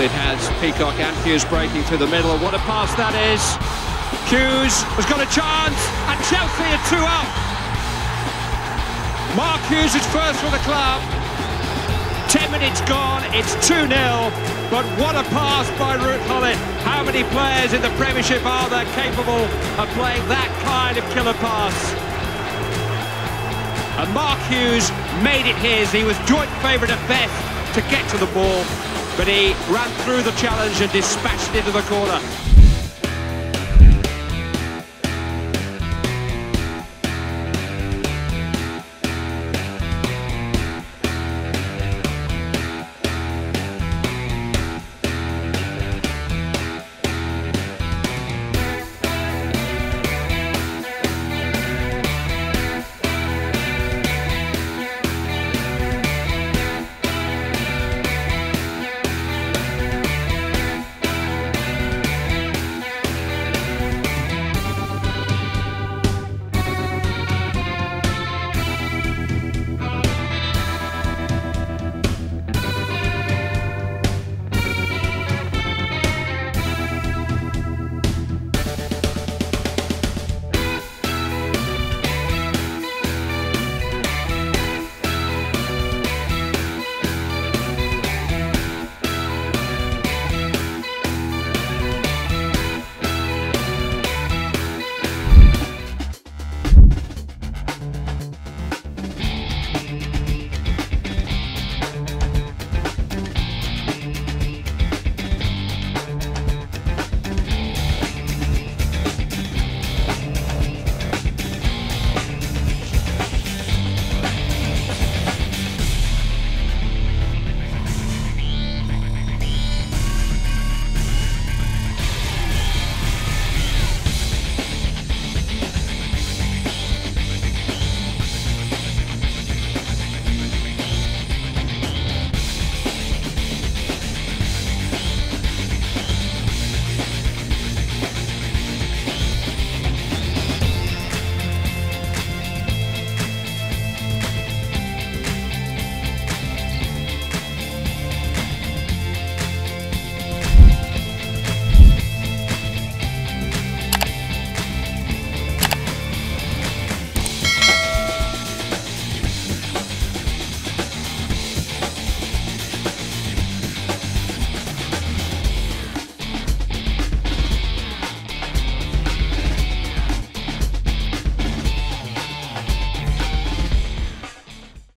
Gullit has Peacock and Hughes breaking through the middle. What a pass that is! Hughes has got a chance, and Chelsea are 2 up. Mark Hughes is first for the club. 10 minutes gone, it's 2-0, but what a pass by Ruud Gullit. How many players in the Premiership are there capable of playing that kind of killer pass? And Mark Hughes made it his. He was joint favourite at best to get to the ball, but he ran through the challenge and dispatched it into the corner.